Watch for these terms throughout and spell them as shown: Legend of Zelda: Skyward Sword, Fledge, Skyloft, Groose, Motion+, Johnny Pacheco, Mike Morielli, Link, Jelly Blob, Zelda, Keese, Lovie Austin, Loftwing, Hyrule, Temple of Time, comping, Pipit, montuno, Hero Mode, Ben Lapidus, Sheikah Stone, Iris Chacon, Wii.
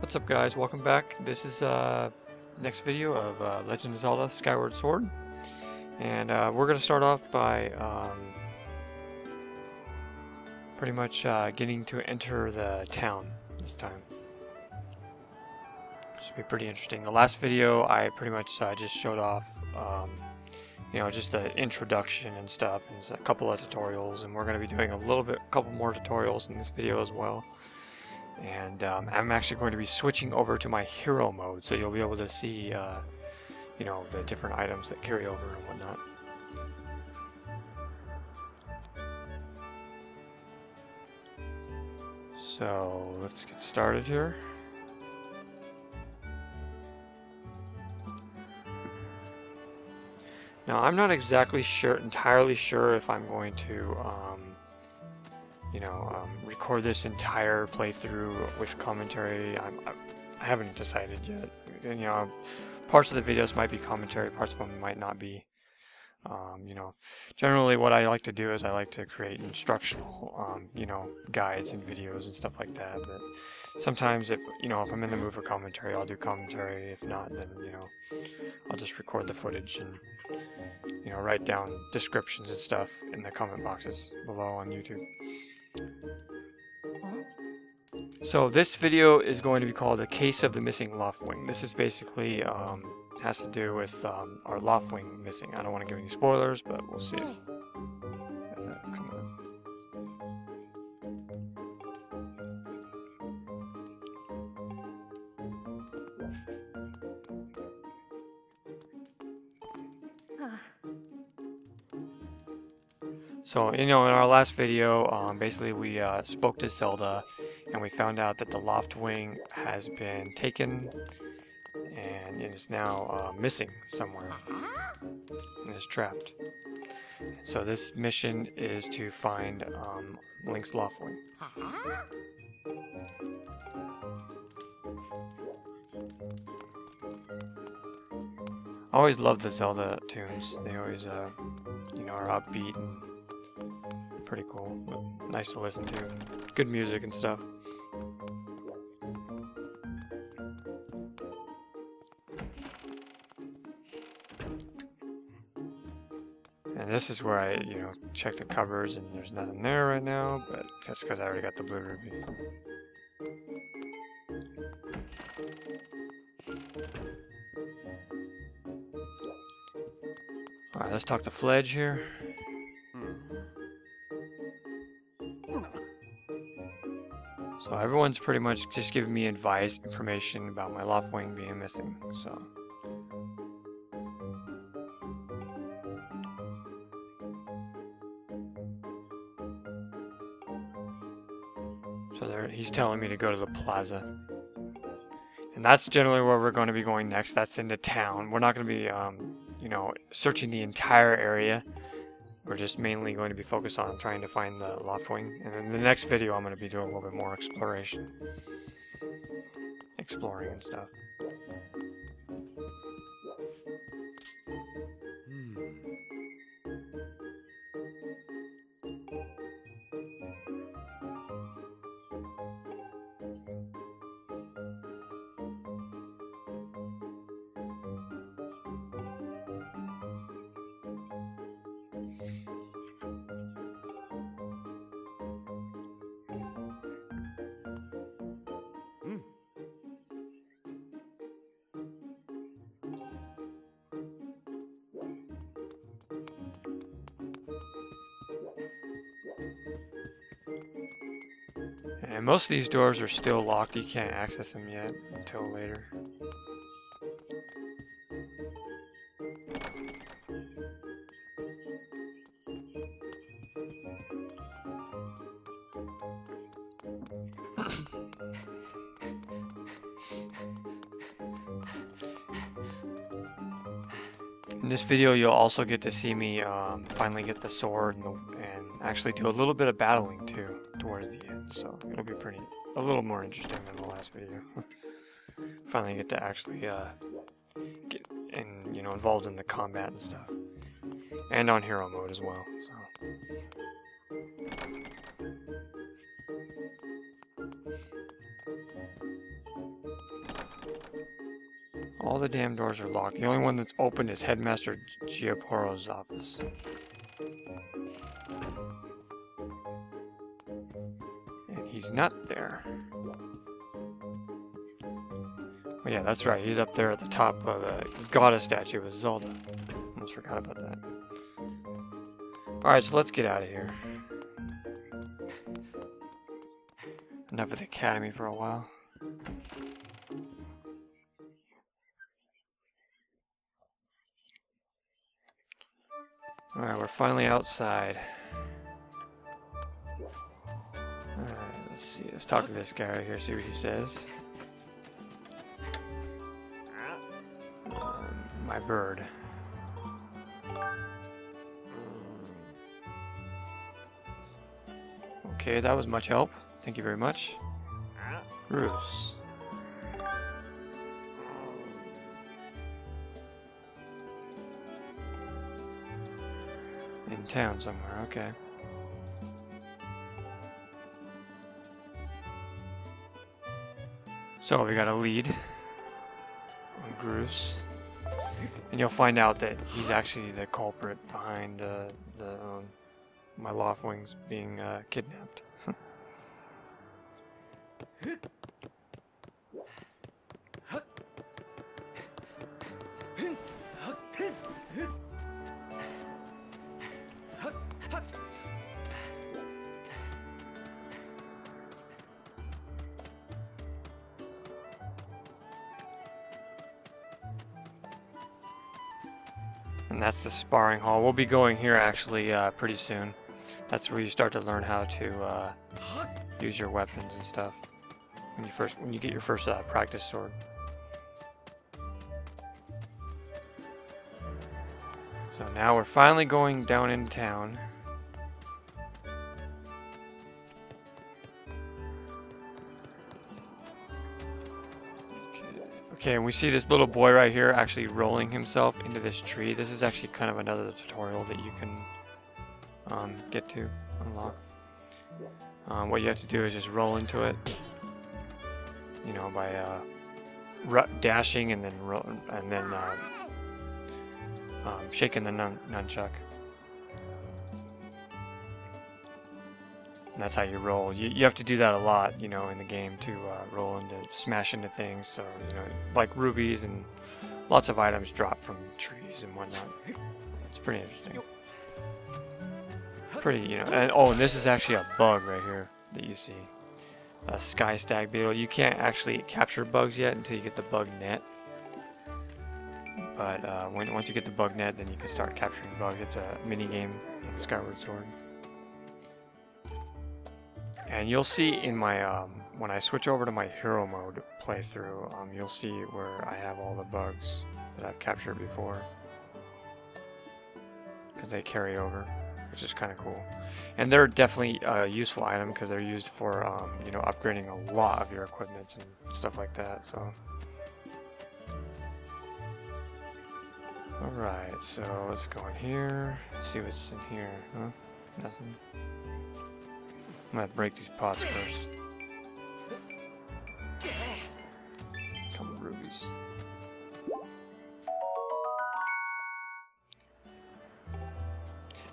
What's up, guys? Welcome back. This is next video of Legend of Zelda: Skyward Sword, and we're gonna start off by pretty much getting to enter the town this time. Should be pretty interesting. The last video I pretty much just showed off, you know, just the introduction and stuff, and just a couple of tutorials, and we're gonna be doing a couple more tutorials in this video as well. And I'm actually going to be switching over to my hero mode, so you'll be able to see, you know, the different items that carry over and whatnot. So let's get started here. Now I'm not exactly sure, if I'm going to, you know, record this entire playthrough with commentary. I haven't decided yet. You know, parts of the videos might be commentary, parts of them might not be. You know, generally what I like to do is I like to create instructional, you know, guides and videos and stuff like that. But sometimes, if you know, if I'm in the mood for commentary, I'll do commentary. If not, then you know, I'll just record the footage and you know, write down descriptions and stuff in the comment boxes below on YouTube. So this video is going to be called "A Case of the Missing Loftwing." This is basically has to do with our Loftwing missing. I don't want to give any spoilers, but we'll see. So, you know, in our last video, basically we spoke to Zelda, and we found out that the Loftwing has been taken, and it is now missing somewhere, and is trapped. So this mission is to find Link's Loftwing. I always love the Zelda tunes. They always, you know, are upbeat and pretty cool, but nice to listen to. Good music and stuff. And this is where I, you know, check the covers, and there's nothing there right now, but that's because I already got the blue ruby. Alright, let's talk to Fledge here. So everyone's pretty much just giving me advice, information about my Loftwing being missing, so. So he's telling me to go to the plaza. And that's generally where we're going to be going next. That's into town. We're not going to be, you know, searching the entire area. We're just mainly going to be focused on trying to find the Loftwing, and in the next video I'm going to be doing a little bit more exploring and stuff. And most of these doors are still locked, you can't access them yet until later. In this video you'll also get to see me finally get the sword and actually do a little bit of battling too towards the end, so it'll be a little more interesting than the last video. Finally get to actually get and, you know, involved in the combat and stuff, and on hero mode as well, so. All the damn doors are locked. The only one that's open is Headmaster Giapporo's office. And he's not there. Well, yeah, that's right. He's up there at the top of the goddess statue with Zelda. Almost forgot about that. Alright, so let's get out of here. Enough of the academy for a while. Alright, we're finally outside. Alright, let's see. Let's talk to this guy right here, see what he says. My bird. Okay, that was much help. Thank you very much. Groose. In town somewhere, okay. So we got a lead on Groose. And you'll find out that he's actually the culprit behind my Loftwings being kidnapped. And that's the sparring hall. We'll be going here actually pretty soon. That's where you start to learn how to use your weapons and stuff. When you get your first practice sword. So now we're finally going down into town. Okay, and we see this little boy right here actually rolling himself into this tree. This is actually kind of another tutorial that you can get to unlock. What you have to do is just roll into it. You know, by dashing and then shaking the nunchuck. And that's how you roll. You have to do that a lot, you know, in the game to roll into, smash into things. So, you know, like rubies and lots of items drop from trees and whatnot. It's pretty interesting. Pretty, you know. And, oh, and this is actually a bug right here that you see. A sky stag beetle. You can't actually capture bugs yet until you get the bug net. But once you get the bug net, then you can start capturing bugs. It's a mini game in Skyward Sword. And you'll see in my when I switch over to my hero mode playthrough, you'll see where I have all the bugs that I've captured before, because they carry over. Which is kind of cool, and they're definitely a useful item because they're used for you know, upgrading a lot of your equipment and stuff like that. So, all right, so let's go in here, see what's in here. Huh? Nothing. I'm gonna break these pots first. A couple of rubies.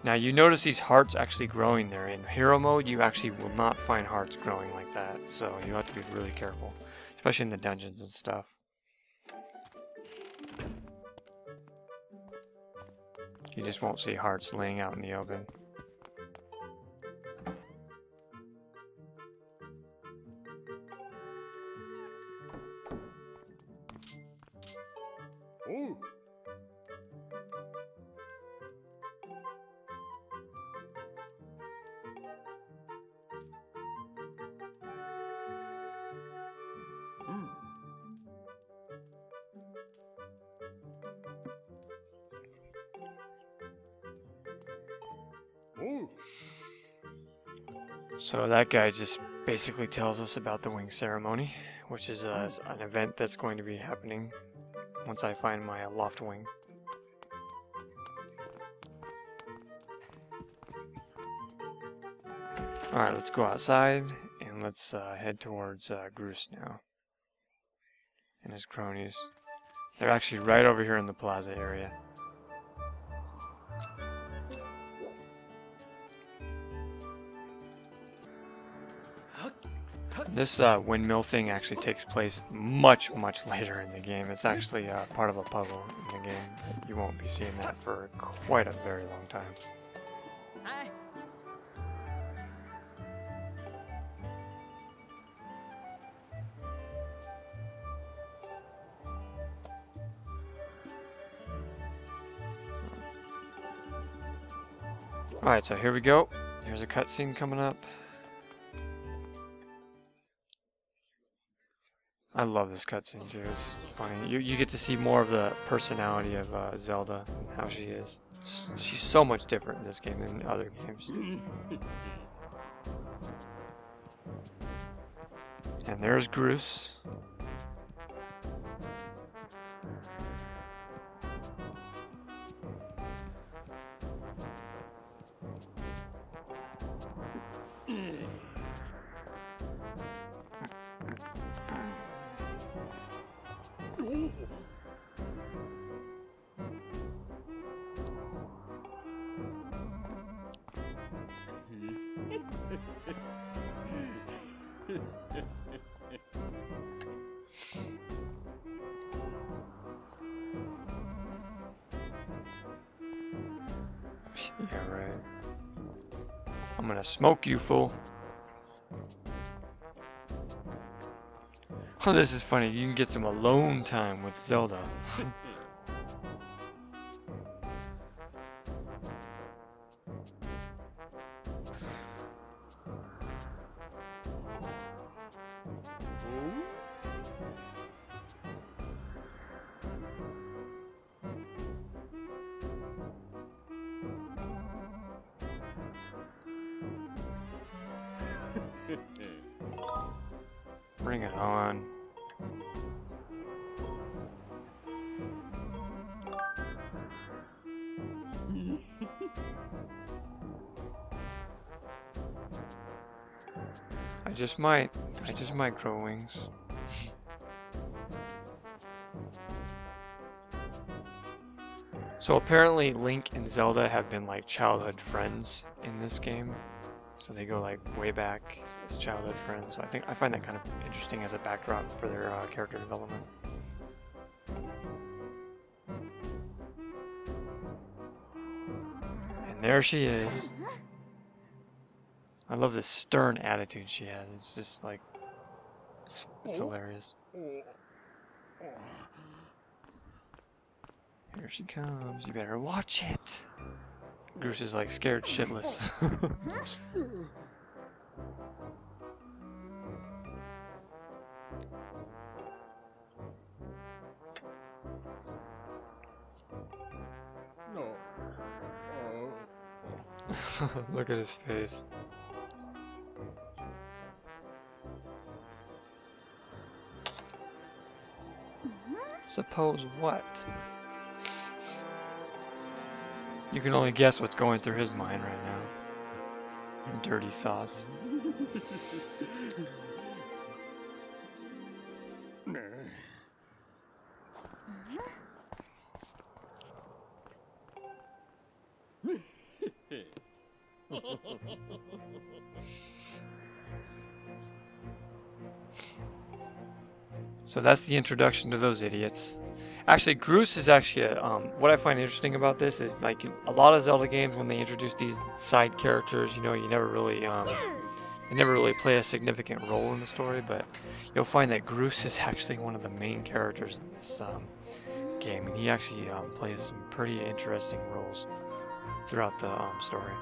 Now you notice these hearts actually growing there. In hero mode, you actually will not find hearts growing like that, so you have to be really careful, especially in the dungeons and stuff. You just won't see hearts laying out in the open. Ooh. So that guy just basically tells us about the wing ceremony, which is an event that's going to be happening once I find my loft wing. Alright, let's go outside and let's head towards Groose now and his cronies. They're actually right over here in the plaza area. This windmill thing actually takes place much, much later in the game. It's actually part of a puzzle in the game. You won't be seeing that for quite a very long time. Alright, so here we go. Here's a cutscene coming up. I love this cutscene too, it's funny. You get to see more of the personality of Zelda, and how she is. She's so much different in this game than in other games. And there's Groose. Yeah, right. I'm gonna smoke you, fool. Oh, this is funny. You can get some alone time with Zelda. Bring it on. I just might grow wings. So apparently Link and Zelda have been like childhood friends in this game. So they go like way back as childhood friends. So I find that kind of interesting as a backdrop for their character development. And there she is. I love this stern attitude she has. It's just like, it's hilarious. Here she comes. You better watch it. Groose is like scared shitless. Look at his face. Suppose what? You can only guess what's going through his mind right now. And dirty thoughts. So that's the introduction to those idiots. Actually, Groose is actually a, what I find interesting about this is like a lot of Zelda games when they introduce these side characters, you know, you never really they never really play a significant role in the story, but you'll find that Groose is actually one of the main characters in this game, and he actually plays some pretty interesting roles throughout the story.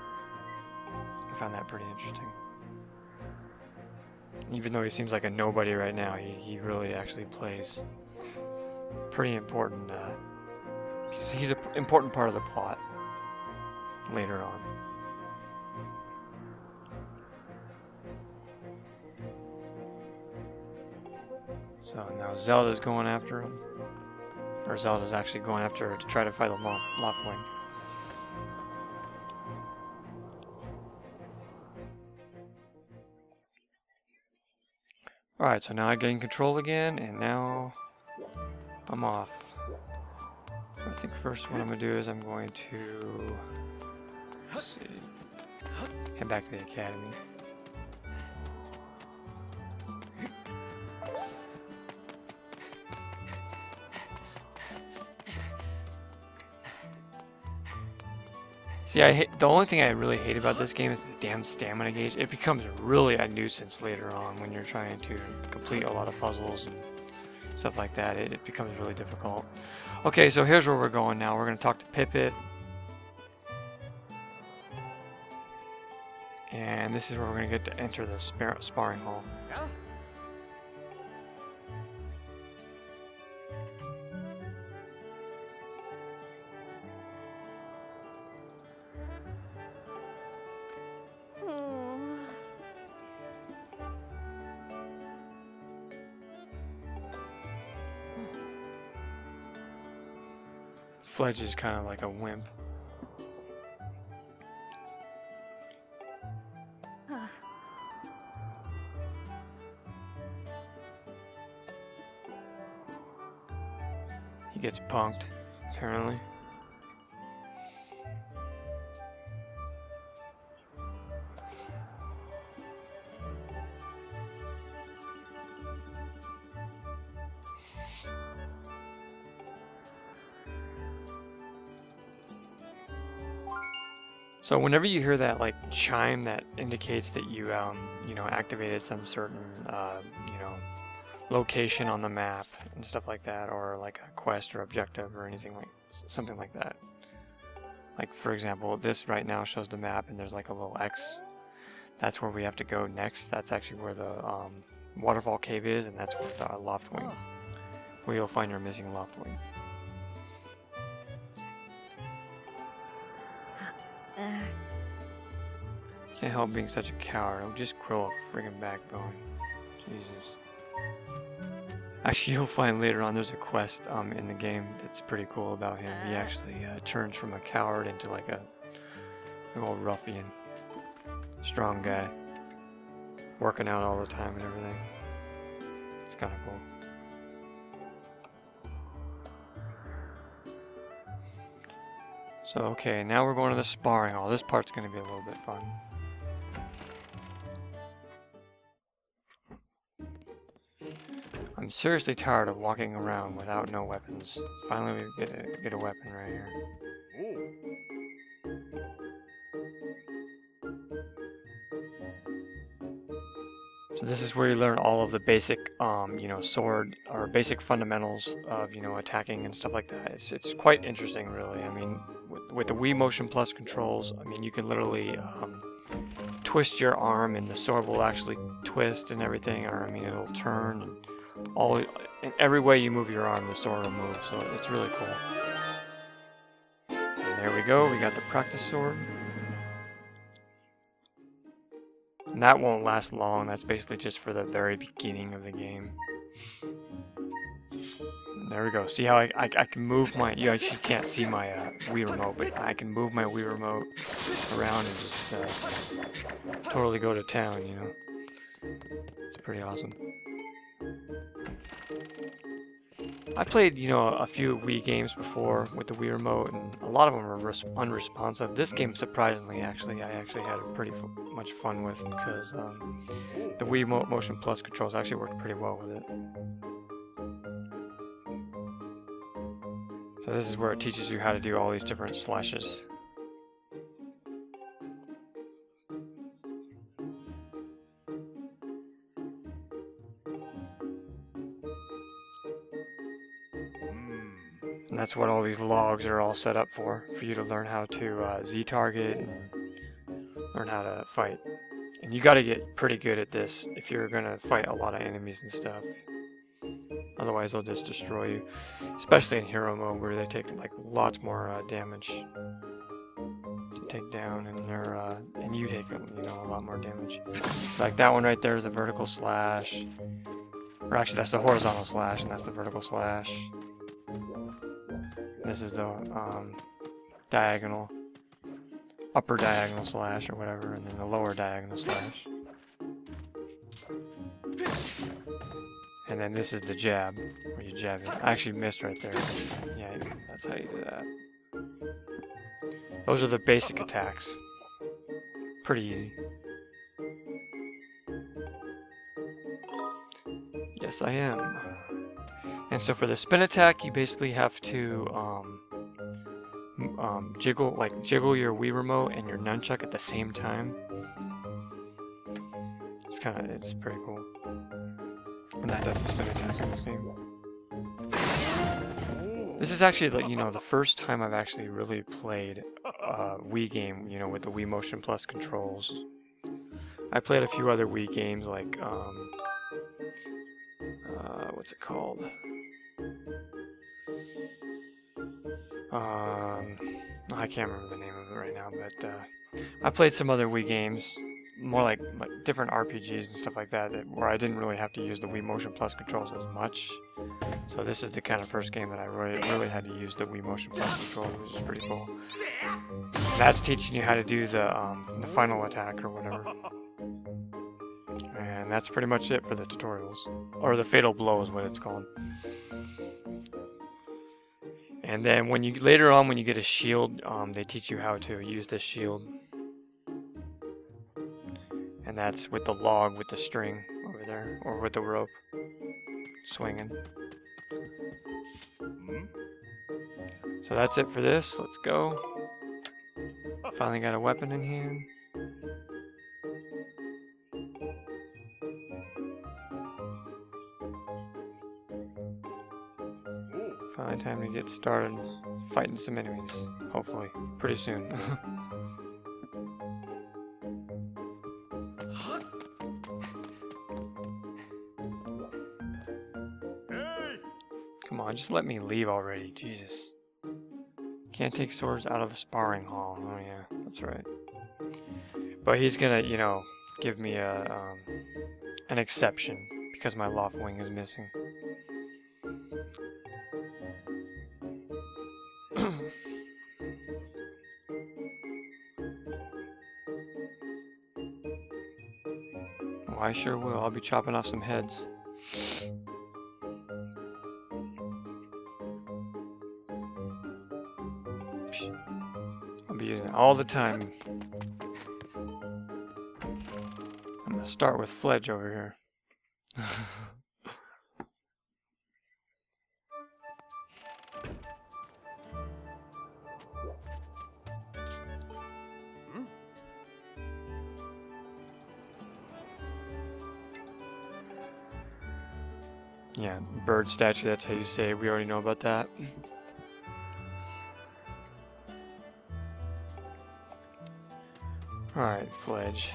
I found that pretty interesting. Even though he seems like a nobody right now, he really actually plays pretty important, he's an important part of the plot later on. So now Zelda's going after him, or Zelda's actually going after her to try to fight the Loftwing. Alright, so now I gain control again, and now I'm off. I think first what I'm going to do is I'm going to, let's see, head back to the academy. See, the only thing I really hate about this game is this damn stamina gauge. It becomes really a nuisance later on when you're trying to complete a lot of puzzles and stuff like that. It becomes really difficult. Okay, so here's where we're going now. We're going to talk to Pipit. And this is where we're going to get to enter the sparring hall. Fledge is kind of like a wimp. He gets punked, apparently. So whenever you hear that like chime, that indicates that you you know, activated some certain you know, location on the map and stuff like that, or like a quest or objective or anything like something like that. Like for example, this right now shows the map, and there's like a little X. That's where we have to go next. That's actually where the waterfall cave is, and that's where the Loftwing, where you'll find your missing Loftwing. Can't help being such a coward. I'll just grow a friggin' backbone. Jesus. Actually, you'll find later on there's a quest in the game that's pretty cool about him. He actually turns from a coward into like a little ruffian. Strong guy. Working out all the time and everything. It's kinda cool. So, okay, now we're going to the sparring hall. This part's going to be a little bit fun. I'm seriously tired of walking around without no weapons. Finally, we get a weapon right here. So this is where you learn all of the basic, you know, sword or basic fundamentals of, you know, attacking and stuff like that. It's quite interesting, really. I mean, with the Wii Motion+ controls, I mean, you can literally twist your arm, and the sword will actually twist and everything. Or I mean, it'll turn. And all in every way you move your arm, the sword will move. So it's really cool. And there we go. We got the practice sword. And that won't last long, that's basically just for the very beginning of the game. And there we go, see how I can move my, you actually can't see my Wii remote, but I can move my Wii remote around and just totally go to town, you know. It's pretty awesome. I played, you know, a few Wii games before with the Wii remote, and a lot of them were unresponsive. This game, surprisingly, actually, I actually had pretty much fun with, because the Wii Motion+ controls actually worked pretty well with it. So this is where it teaches you how to do all these different slashes. And that's what all these logs are all set up for you to learn how to Z-target and learn how to fight. And you gotta get pretty good at this if you're gonna fight a lot of enemies and stuff. Otherwise they'll just destroy you. Especially in hero mode where they take like lots more damage to take down, and they're and you take, you know, a lot more damage. Like that one right there is a vertical slash. Or actually that's the horizontal slash, and that's the vertical slash. This is the diagonal, upper diagonal slash or whatever, and then the lower diagonal slash. And then this is the jab, where you jab it. I actually missed right there. Yeah, that's how you do that. Those are the basic attacks. Pretty easy. Yes, I am. And so for the spin attack, you basically have to jiggle your Wii remote and your nunchuck at the same time. It's kind of, it's pretty cool. And that does the spin attack in this game. This is actually, like, you know, the first time I've actually really played a Wii game, you know, with the Wii Motion Plus controls. I played a few other Wii games, like, what's it called? I can't remember the name of it right now, but I played some other Wii games, more like different RPGs and stuff like that, where I didn't really have to use the Wii Motion Plus controls as much. So this is the kind of first game that I really had to use the Wii Motion Plus controls, which is pretty cool. That's teaching you how to do the final attack or whatever. And that's pretty much it for the tutorials, or the fatal blow is what it's called. And then when you later on, when you get a shield, they teach you how to use this shield, and that's with the log with the string over there, or with the rope swinging. So that's it for this. Let's go. Finally got a weapon in hand. Finally time to get started fighting some enemies, hopefully, pretty soon. Hey! Come on, just let me leave already, Jesus. Can't take swords out of the sparring hall, oh yeah, that's right. But he's gonna, you know, give me a, an exception, because my Loftwing is missing. I sure will. I'll be chopping off some heads. I'll be using it all the time. I'm gonna start with Fledge over here. Yeah, bird statue, that's how you say it. We already know about that. Alright, Fledge.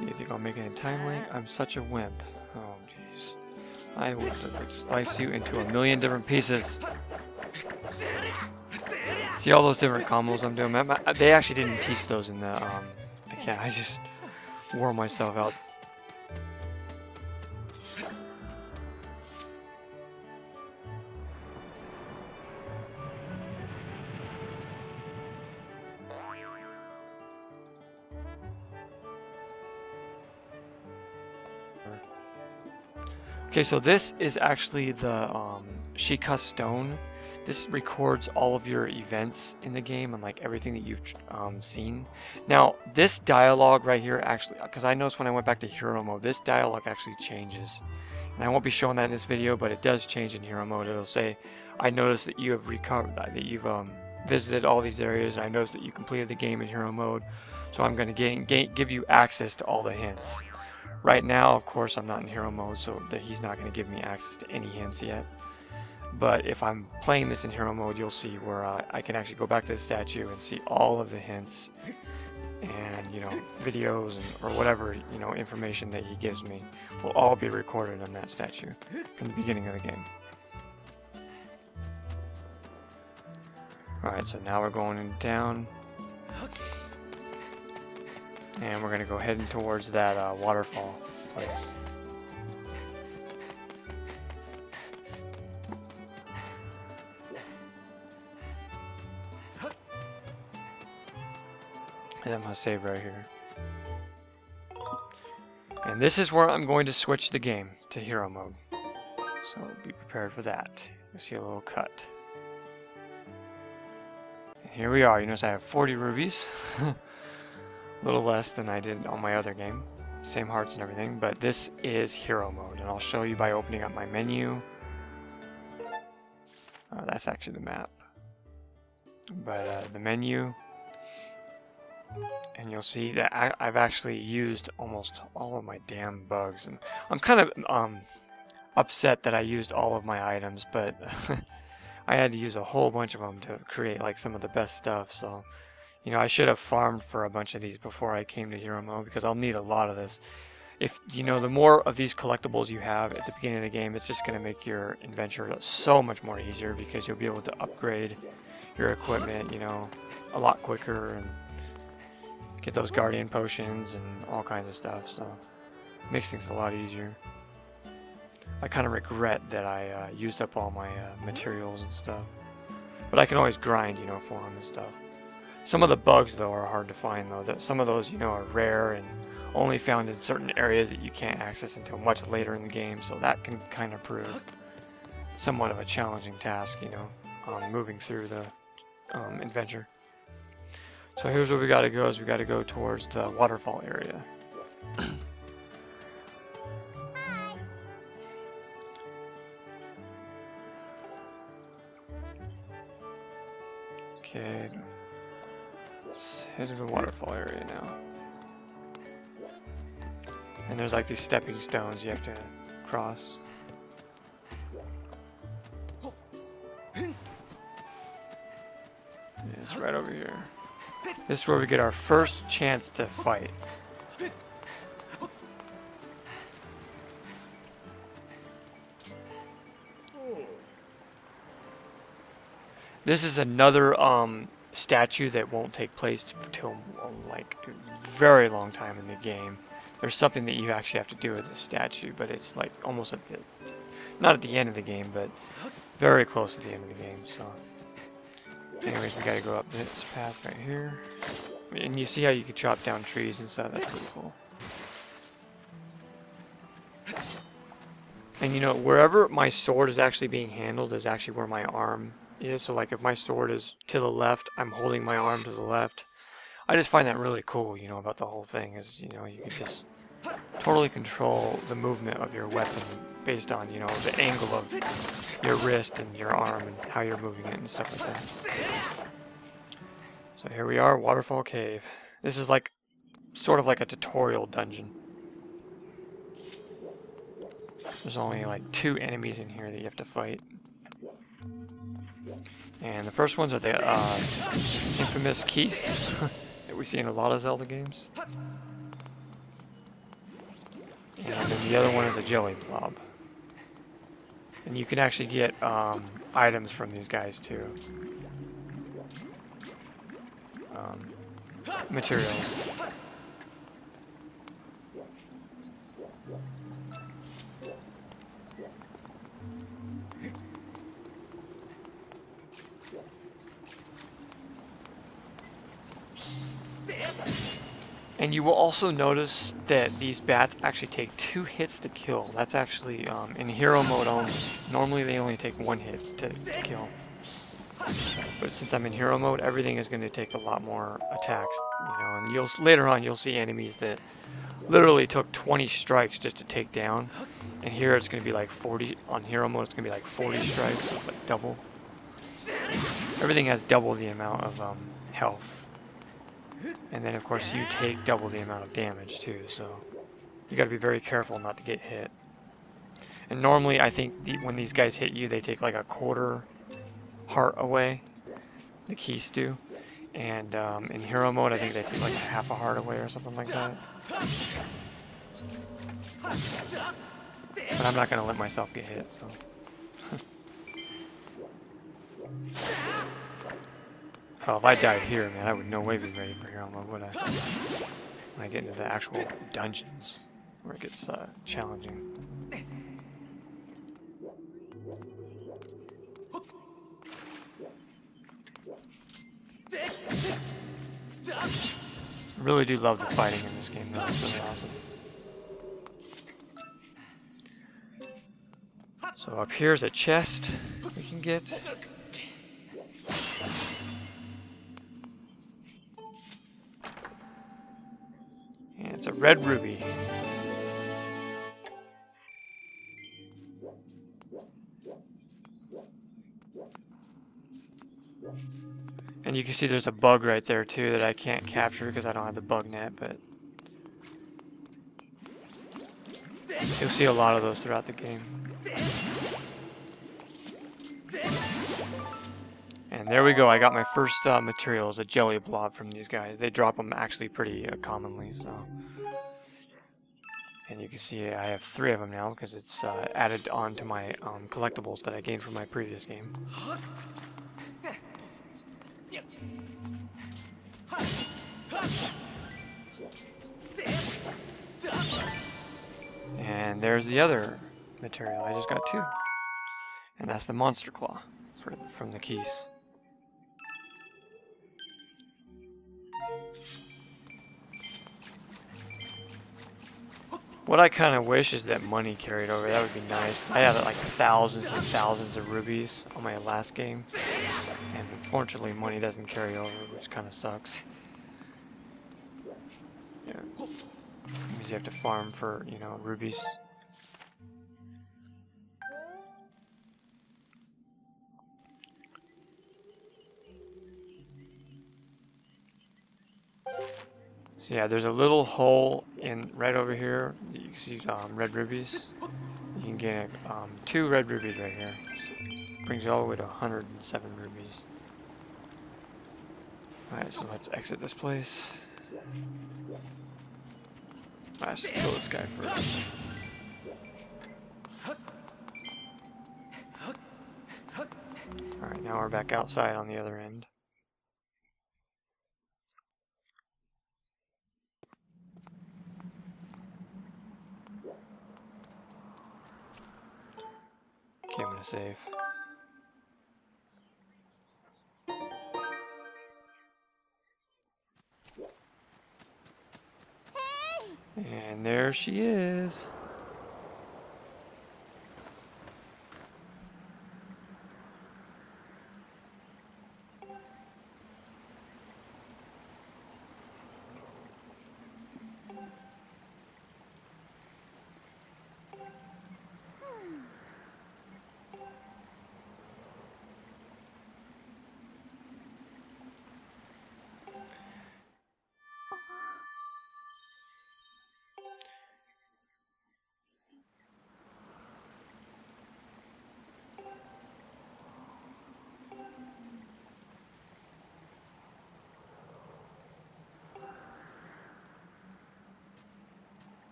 You think I'll make it in time, Link? I'm such a wimp. Oh, jeez. I will slice you into a million different pieces. See all those different combos I'm doing? They actually didn't teach those in the, I just wore myself out. Okay, so this is actually the Sheikah Stone. This records all of your events in the game and like everything that you've seen. Now, this dialogue right here actually, because I noticed when I went back to Hero Mode, this dialogue actually changes. And I won't be showing that in this video, but it does change in Hero Mode. It'll say, I noticed that you have recovered, that you've visited all these areas, and I noticed that you completed the game in Hero Mode. So I'm going to give you access to all the hints. Right now, of course, I'm not in hero mode, so he's not going to give me access to any hints yet. But if I'm playing this in hero mode, you'll see where I can actually go back to the statue and see all of the hints and, you know, videos and, or whatever, you know, information that he gives me will all be recorded on that statue from the beginning of the game. Alright, so now we're going into town. And we're gonna go heading towards that waterfall place. And I'm gonna save right here. And this is where I'm going to switch the game to hero mode. So be prepared for that. You'll see a little cut. And here we are. You notice I have 40 rubies. A little less than I did on my other game. Same hearts and everything, but this is hero mode. And I'll show you by opening up my menu. Oh, that's actually the map. But the menu. And you'll see that I've actually used almost all of my damn bugs. And I'm kind of upset that I used all of my items, but I had to use a whole bunch of them to create like some of the best stuff. So, you know, I should have farmed for a bunch of these before I came to hero mode, because I'll need a lot of this. If, you know, the more of these collectibles you have at the beginning of the game, it's just going to make your adventure so much more easier, because you'll be able to upgrade your equipment, you know, a lot quicker, and get those guardian potions and all kinds of stuff, so makes things a lot easier. I kind of regret that I used up all my materials and stuff, but I can always grind, you know, for them and stuff. Some of the bugs though are hard to find though. That some of those, you know, are rare and only found in certain areas that you can't access until much later in the game, so that can kind of prove somewhat of a challenging task, you know, moving through the adventure. So here's where we gotta go, is we gotta go towards the waterfall area. Okay, let's head to the waterfall area now. And there's like these stepping stones you have to cross. Yeah, it's right over here. This is where we get our first chance to fight. This is another statue that won't take place until like a very long time in the game. There's something that you actually have to do with this statue, but it's like almost at the, not at the end of the game, but very close to the end of the game. So. Anyways, we gotta go up this path right here. And you see how you can chop down trees and stuff, that's pretty cool. And you know, wherever my sword is actually being handled is actually where my arm is. So like if my sword is to the left, I'm holding my arm to the left. I just find that really cool, you know, about the whole thing is, you know, you can just totally control the movement of your weapon based on, you know, the angle of your wrist and your arm and how you're moving it and stuff like that. So here we are, Waterfall Cave. This is like, sort of like a tutorial dungeon. There's only like 2 enemies in here that you have to fight. And the first ones are the infamous Keese that we see in a lot of Zelda games. And then the other one is a Jelly Blob. And you can actually get items from these guys too. Materials. And you will also notice that these bats actually take 2 hits to kill. That's actually in hero mode only. Normally they only take 1 hit to kill. But since I'm in hero mode, everything is going to take a lot more attacks. You know, and you'll later on you'll see enemies that literally took 20 strikes just to take down. And here it's going to be like 40. On hero mode it's going to be like 40 strikes, so it's like double. Everything has double the amount of health. And then of course you take double the amount of damage too, so you gotta be very careful not to get hit. And normally I think when these guys hit you, they take like a quarter heart away, the Keese do. And in hero mode I think they take like a half a heart away or something like that. But I'm not gonna let myself get hit, so. Oh, if I died here, man, I would no way be ready for hero mode, would I? When I get into the actual dungeons, where it gets challenging. I really do love the fighting in this game, though. It's really awesome. So up here's a chest we can get. Yeah, it's a red ruby. And you can see there's a bug right there too that I can't capture because I don't have the bug net, but you'll see a lot of those throughout the game. And there we go, I got my first materials, a Jelly Blob from these guys. They drop them actually pretty commonly, so. And you can see I have 3 of them now because it's added on to my collectibles that I gained from my previous game. And there's the other material. I just got 2. And that's the monster claw from the Keese. What I kind of wish is that money carried over. That would be nice, because I had like thousands and thousands of rubies on my last game. And unfortunately money doesn't carry over, which kind of sucks. Yeah. Because you have to farm for, you know, rubies. So yeah, there's a little hole in right over here. You can see red rubies. You can get 2 red rubies right here. Brings you all the way to 107 rubies. Alright, so let's exit this place. I should kill this guy first. Alright, now we're back outside on the other end. Okay, I'm gonna save. And there she is.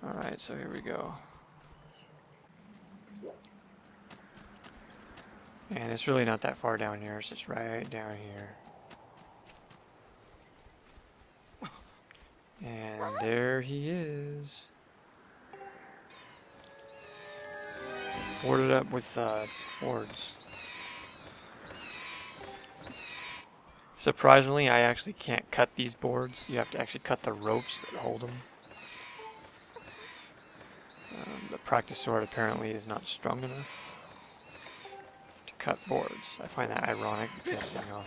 Alright, so here we go. And it's really not that far down here, it's just right down here. And there he is. Boarded up with boards. Surprisingly, I actually can't cut these boards. You have to actually cut the ropes that hold them. The practice sword apparently is not strong enough to cut boards. I find that ironic because, you know,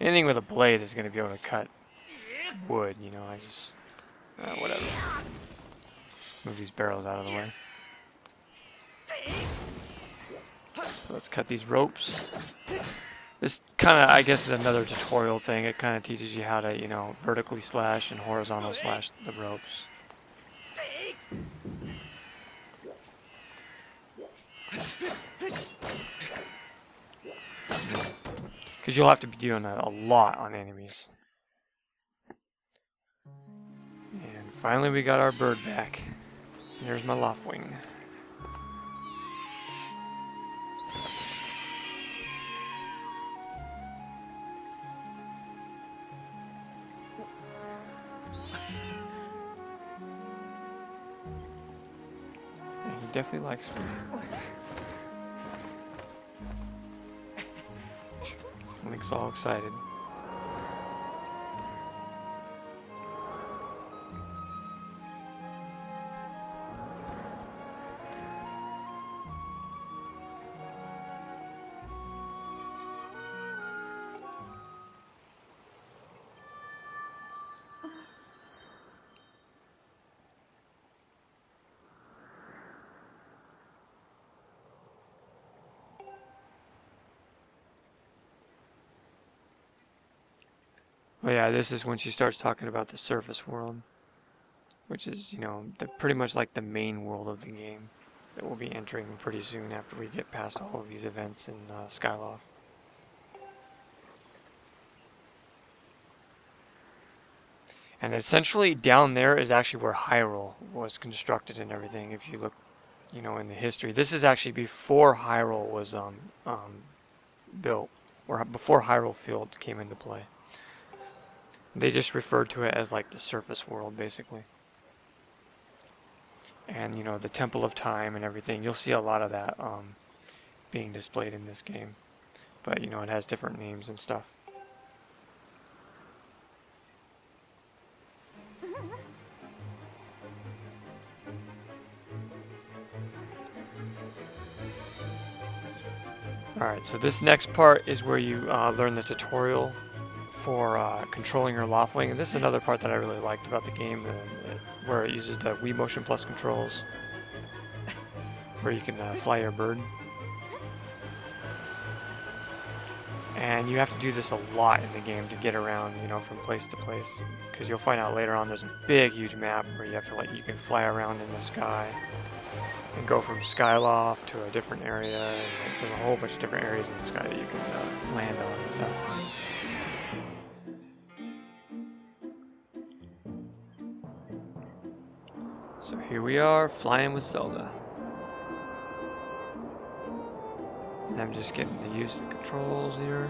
anything with a blade is going to be able to cut wood, you know, I just, whatever. Move these barrels out of the way. So let's cut these ropes. This kind of, I guess, is another tutorial thing. It kind of teaches you how to, you know, vertically slash and horizontal slash the ropes. Because you'll have to be doing a lot on enemies. And finally we got our bird back. There's my Loftwing. And he definitely likes me. Link's all excited. Oh yeah, this is when she starts talking about the surface world, which is, you know, pretty much like the main world of the game that we'll be entering pretty soon after we get past all of these events in Skyloft. And essentially down there is actually where Hyrule was constructed and everything, if you look, you know, in the history. This is actually before Hyrule was built, or before Hyrule Field came into play. They just referred to it as like the surface world, basically. And, you know, the Temple of Time and everything. You'll see a lot of that being displayed in this game. But, you know, it has different names and stuff. Alright, so this next part is where you learn the tutorial for controlling your Loftwing, and this is another part that I really liked about the game, where it uses the Wii Motion+ controls, where you can fly your bird. And you have to do this a lot in the game to get around, you know, from place to place, because you'll find out later on there's a big, huge map where you have to, like, you can fly around in the sky and go from Skyloft to a different area. And, like, there's a whole bunch of different areas in the sky that you can land on and stuff. So here we are, flying with Zelda. And I'm just getting the use of the controls here.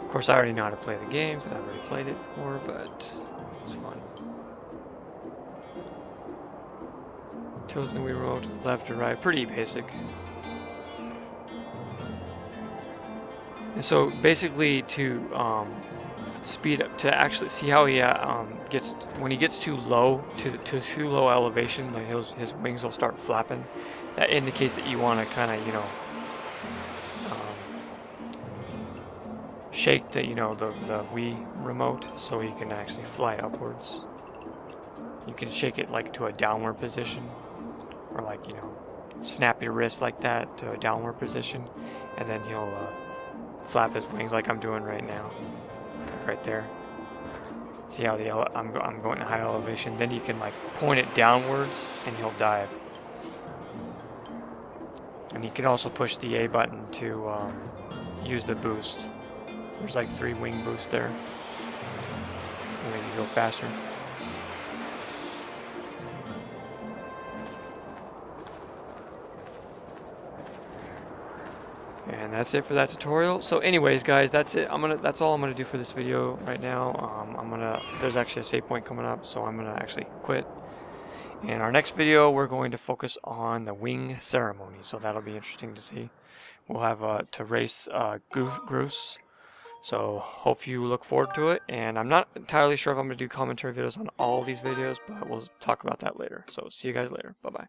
Of course, I already know how to play the game, because I've already played it before, but it's fun. Tilts and we roll to the left or right, pretty basic. And so basically to speed up, to actually see how he gets, when he gets too low, to too low elevation, like his wings will start flapping. That indicates that you want to kind of, you know, shake the, you know, the Wii remote so you can actually fly upwards. You can shake it like to a downward position, or like, you know, snap your wrist like that to a downward position, and then he'll flap his wings like I'm doing right now. Right there. See how the I'm going to high elevation. Then you can like point it downwards and he'll dive. And you can also push the A button to use the boost. There's like 3 wing boosts there. And then you go faster. And that's it for that tutorial. So anyways, guys, that's it. That's all I'm gonna do for this video right now. There's actually a save point coming up, so I'm gonna actually quit. In our next video, we're going to focus on the wing ceremony, so that'll be interesting to see. We'll have to race Groose, so hope you look forward to it. And I'm not entirely sure if I'm gonna do commentary videos on all these videos, but we'll talk about that later. So see you guys later. Bye bye.